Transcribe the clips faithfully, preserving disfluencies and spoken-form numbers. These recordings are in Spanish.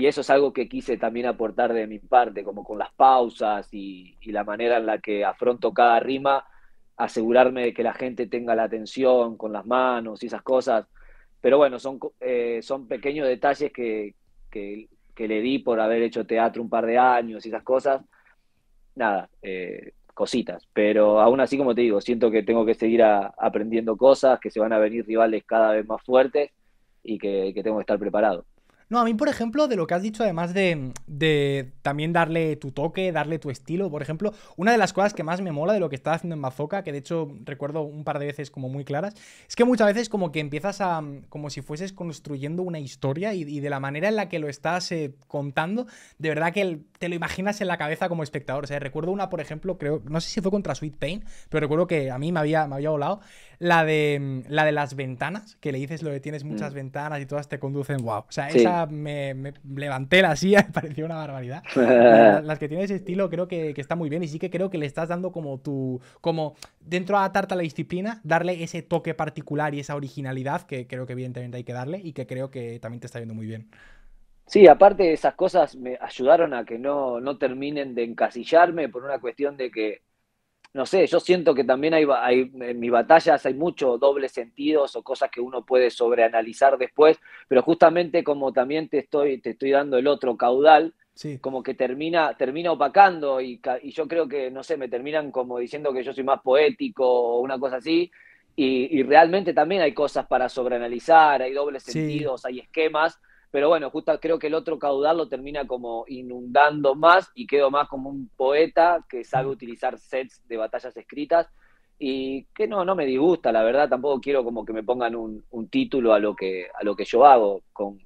y eso es algo que quise también aportar de mi parte, como con las pausas y, y la manera en la que afronto cada rima, asegurarme de que la gente tenga la atención con las manos y esas cosas. Pero bueno, son, eh, son pequeños detalles que, que, que le di por haber hecho teatro un par de años y esas cosas. Nada, eh, cositas. Pero aún así, como te digo, siento que tengo que seguir a, aprendiendo cosas, que se van a venir rivales cada vez más fuertes y que, que tengo que estar preparado. No, a mí, por ejemplo, de lo que has dicho, además de, de también darle tu toque, darle tu estilo, por ejemplo, una de las cosas que más me mola de lo que estás haciendo en Bazooka, que de hecho recuerdo un par de veces como muy claras, es que muchas veces como que empiezas a, como si fueses construyendo una historia y, y de la manera en la que lo estás eh, contando, de verdad que te lo imaginas en la cabeza como espectador. O sea, recuerdo una, por ejemplo, creo, no sé si fue contra Sweet Pain, pero recuerdo que a mí me había, me había volado la de, la de las ventanas, que le dices lo de tienes muchas mm. ventanas y todas te conducen, wow. O sea, sí. Esa Me, me levanté la silla, me pareció una barbaridad. Las, las que tienen ese estilo creo que, que está muy bien, y sí que creo que le estás dando como tu, como dentro a atarte a la disciplina, darle ese toque particular y esa originalidad que creo que evidentemente hay que darle y que creo que también te está viendo muy bien. Sí, aparte esas cosas me ayudaron a que no, no terminen de encasillarme por una cuestión de que, no sé, yo siento que también hay, hay, en mis batallas hay muchos dobles sentidos o cosas que uno puede sobreanalizar después, pero justamente como también te estoy, te estoy dando el otro caudal, sí, como que termina, termina opacando y, y yo creo que, no sé, me terminan como diciendo que yo soy más poético o una cosa así, y, y realmente también hay cosas para sobreanalizar, hay dobles sentidos, sí, hay esquemas, pero bueno, justo creo que el otro caudal lo termina como inundando más y quedo más como un poeta que sabe utilizar sets de batallas escritas y que no, no me disgusta, la verdad, tampoco quiero como que me pongan un, un título a lo que, a lo que yo hago, con,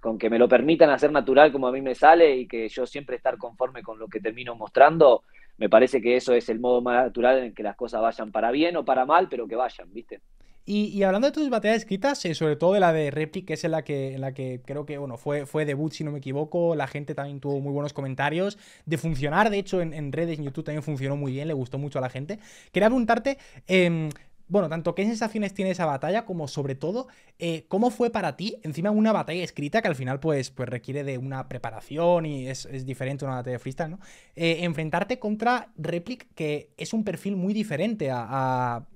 con que me lo permitan hacer natural como a mí me sale y que yo siempre estar conforme con lo que termino mostrando, me parece que eso es el modo más natural en el que las cosas vayan para bien o para mal, pero que vayan, ¿viste? Y, y hablando de tus batallas escritas, eh, sobre todo de la de Replik, que es en la que, en la que creo que bueno, fue, fue debut, si no me equivoco, la gente también tuvo muy buenos comentarios de funcionar, de hecho en, en redes, en YouTube también funcionó muy bien, le gustó mucho a la gente. Quería preguntarte, eh, bueno, tanto qué sensaciones tiene esa batalla, como sobre todo, eh, cómo fue para ti, encima una batalla escrita que al final pues, pues requiere de una preparación y es, es diferente a una batalla de freestyle, ¿no? Eh, enfrentarte contra Replik, que es un perfil muy diferente a, a, a,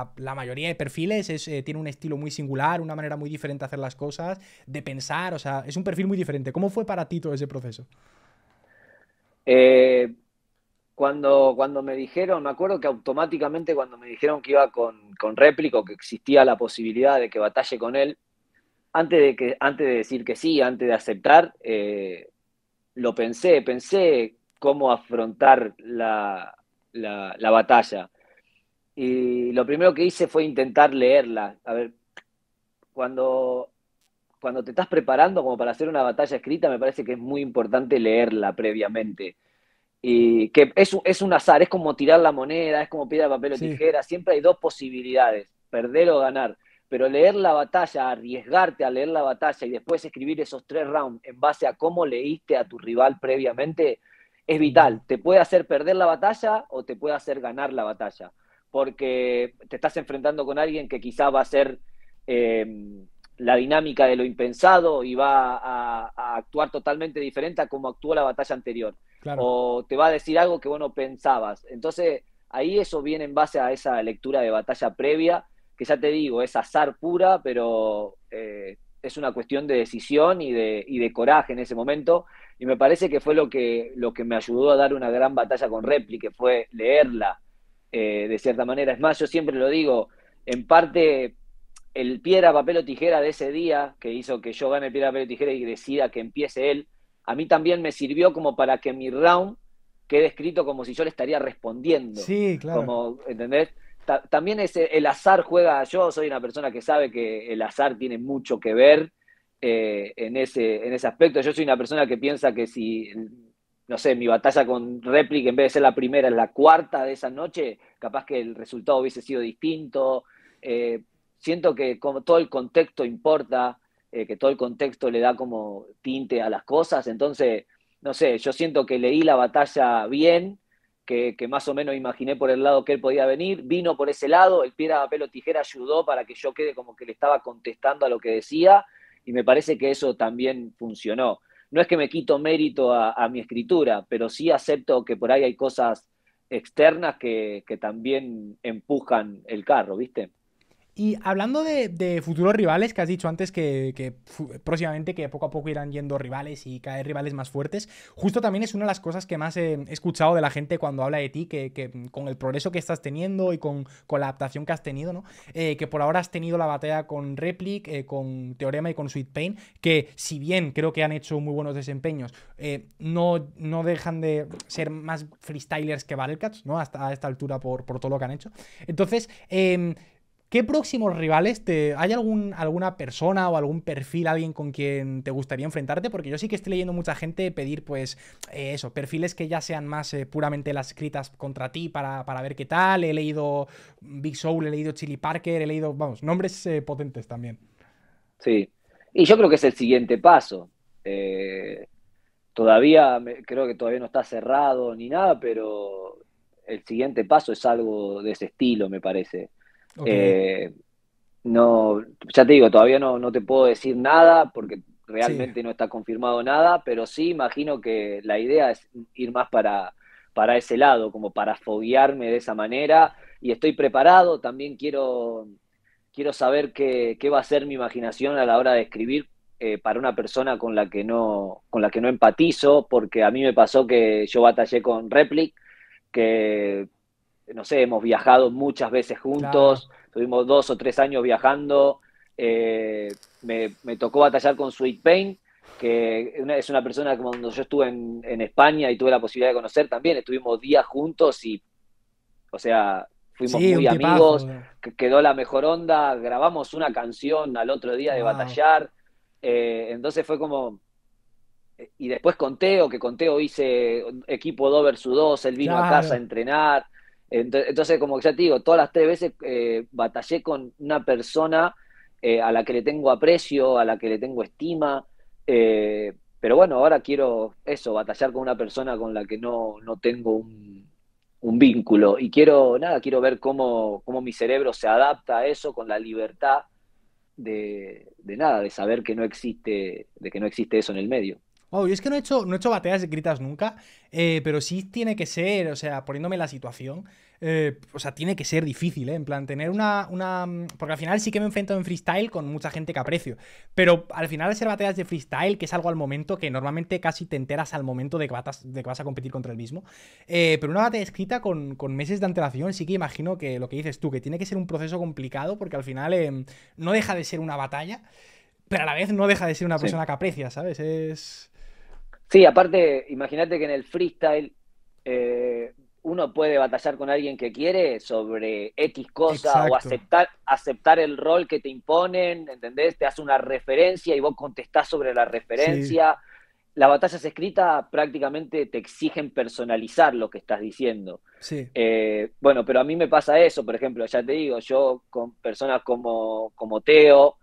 a la mayoría de perfiles, es, eh, tiene un estilo muy singular, una manera muy diferente de hacer las cosas, de pensar, o sea, es un perfil muy diferente. ¿Cómo fue para ti todo ese proceso? Eh... Cuando, cuando me dijeron, me acuerdo que automáticamente cuando me dijeron que iba con, con Replico, que existía la posibilidad de que batalle con él, antes de, que, antes de decir que sí, antes de aceptar, eh, lo pensé, pensé cómo afrontar la, la, la batalla. Y lo primero que hice fue intentar leerla. A ver, cuando, cuando te estás preparando como para hacer una batalla escrita, me parece que es muy importante leerla previamente. Y que es, es un azar, es como tirar la moneda, es como piedra, papel o sí. tijera, siempre hay dos posibilidades, perder o ganar, pero leer la batalla, arriesgarte a leer la batalla y después escribir esos tres rounds en base a cómo leíste a tu rival previamente, es vital, te puede hacer perder la batalla o te puede hacer ganar la batalla, porque te estás enfrentando con alguien que quizá va a ser eh, la dinámica de lo impensado y va a, a actuar totalmente diferente a como actuó la batalla anterior. Claro. O te va a decir algo que vos no pensabas. Entonces, ahí eso viene en base a esa lectura de batalla previa, que ya te digo, es azar pura, pero eh, es una cuestión de decisión y de, y de coraje en ese momento. Y me parece que fue lo que, lo que me ayudó a dar una gran batalla con Repli, que fue leerla eh, de cierta manera. Es más, yo siempre lo digo, en parte, el piedra, papel o tijera de ese día, que hizo que yo gane el piedra, papel o tijera y decida que empiece él, a mí también me sirvió como para que mi round quede escrito como si yo le estaría respondiendo. Sí, claro. Como, ¿entendés? Ta también ese, el azar juega, yo soy una persona que sabe que el azar tiene mucho que ver eh, en, ese, en ese aspecto. Yo soy una persona que piensa que si, no sé, mi batalla con Replik, en vez de ser la primera, es la cuarta de esa noche, capaz que el resultado hubiese sido distinto. Eh, siento que como todo el contexto importa, Eh, que todo el contexto le da como tinte a las cosas, entonces, no sé, yo siento que leí la batalla bien, que, que más o menos imaginé por el lado que él podía venir, vino por ese lado, el piedra, papel o tijera ayudó para que yo quede como que le estaba contestando a lo que decía, y me parece que eso también funcionó. no es que me quito mérito a, a mi escritura, pero sí acepto que por ahí hay cosas externas que, que también empujan el carro, ¿viste? Y hablando de, de futuros rivales, que has dicho antes que, que próximamente que poco a poco irán yendo rivales y caer rivales más fuertes, justo también es una de las cosas que más he escuchado de la gente cuando habla de ti, que, que con el progreso que estás teniendo y con, con la adaptación que has tenido, ¿no? Eh, que por ahora has tenido la batalla con Replik, eh, con Teorema y con Sweet Pain, que si bien creo que han hecho muy buenos desempeños, eh, no, no dejan de ser más freestylers que Battlecats, ¿no? Hasta a esta altura por, por todo lo que han hecho. Entonces... Eh, ¿qué próximos rivales te... ¿Hay algún, alguna persona o algún perfil, alguien con quien te gustaría enfrentarte? Porque yo sí que estoy leyendo mucha gente pedir, pues, eh, eso, perfiles que ya sean más eh, puramente las escritas contra ti para, para ver qué tal. He leído Big Soul, he leído Chili Parker, he leído, vamos, nombres eh, potentes también. Sí, y yo creo que es el siguiente paso. Eh, todavía, creo que todavía no está cerrado ni nada, pero el siguiente paso es algo de ese estilo, me parece. Okay. Eh, no, ya te digo, todavía no, no te puedo decir nada porque realmente sí. No está confirmado nada, pero sí imagino que la idea es ir más para, para ese lado, como para foguearme de esa manera, y estoy preparado. También quiero, quiero saber qué, qué va a ser mi imaginación a la hora de escribir eh, para una persona con la que no, con la que no empatizo, porque a mí me pasó que yo batallé con Replik, que no sé, hemos viajado muchas veces juntos, claro. Tuvimos dos o tres años viajando, eh, me, me tocó batallar con Sweet Pain, que una, es una persona que cuando yo estuve en, en España y tuve la posibilidad de conocer también, estuvimos días juntos y, o sea, fuimos sí, muy amigos, que quedó la mejor onda, grabamos una canción al otro día de wow. batallar, eh, entonces fue como... Y después con Teo, que con Teo hice equipo dos versus dos, él vino claro. a casa a entrenar. Entonces, como ya te digo, todas las tres veces eh, batallé con una persona eh, a la que le tengo aprecio, a la que le tengo estima, eh, pero bueno, ahora quiero eso, batallar con una persona con la que no, no tengo un, un vínculo, y quiero, nada, quiero ver cómo, cómo mi cerebro se adapta a eso con la libertad de, de nada, de saber que no existe, de que no existe eso en el medio. Wow, yo es que no he hecho, no he hecho batallas escritas nunca, eh, pero sí tiene que ser, o sea, poniéndome la situación, eh, o sea, tiene que ser difícil, ¿eh? En plan, tener una, una... Porque al final sí que me enfrento en freestyle con mucha gente que aprecio, pero al final hacer batallas de freestyle, que es algo al momento, que normalmente casi te enteras al momento de que, batas, de que vas a competir contra el mismo, eh, pero una batalla escrita con, con meses de antelación, sí que imagino que lo que dices tú, que tiene que ser un proceso complicado, porque al final eh, no deja de ser una batalla, pero a la vez no deja de ser una persona sí. que aprecia, ¿sabes? Es... Sí, aparte, imagínate que en el freestyle eh, uno puede batallar con alguien que quiere sobre X cosa. Exacto. O aceptar, aceptar el rol que te imponen, ¿entendés? Te hace una referencia y vos contestás sobre la referencia. Sí. Las batallas escritas prácticamente te exigen personalizar lo que estás diciendo. Sí. Eh, bueno, pero a mí me pasa eso, por ejemplo, ya te digo, yo con personas como, como Teo,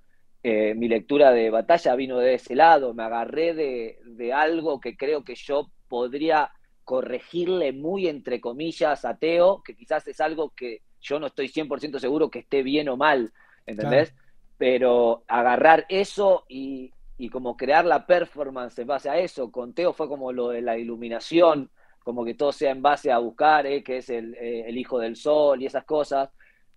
Eh, mi lectura de batalla vino de ese lado, me agarré de, de algo que creo que yo podría corregirle muy entre comillas a Teo, que quizás es algo que yo no estoy cien por ciento seguro que esté bien o mal, ¿entendés? Claro. Pero agarrar eso y, y como crear la performance en base a eso. Con Teo fue como lo de la iluminación, como que todo sea en base a buscar, ¿eh? Que es el, eh, el hijo del sol y esas cosas.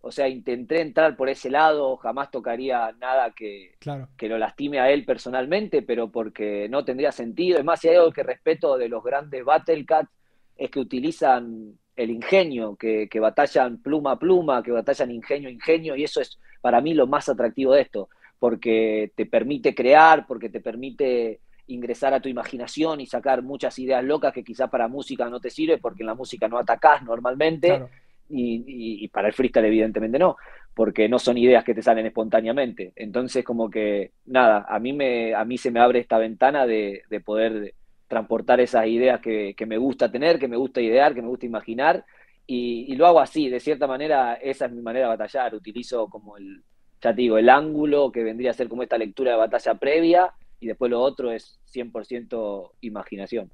O sea, intenté entrar por ese lado, jamás tocaría nada que, claro. que lo lastime a él personalmente, pero porque no tendría sentido. Es más, si hay algo que respeto de los grandes Battlecats es que utilizan el ingenio, que, que batallan pluma a pluma, que batallan ingenio a ingenio, y eso es para mí lo más atractivo de esto, porque te permite crear, porque te permite ingresar a tu imaginación y sacar muchas ideas locas que quizás para música no te sirve, porque en la música no atacás normalmente. Claro. Y, y, y para el freestyle evidentemente no, porque no son ideas que te salen espontáneamente. Entonces como que, nada, a mí, me, a mí se me abre esta ventana de, de poder transportar esas ideas que, que me gusta tener, que me gusta idear, que me gusta imaginar, y, y lo hago así, de cierta manera. Esa es mi manera de batallar, utilizo como el, ya te digo, el ángulo que vendría a ser como esta lectura de batalla previa, y después lo otro es cien por ciento imaginación.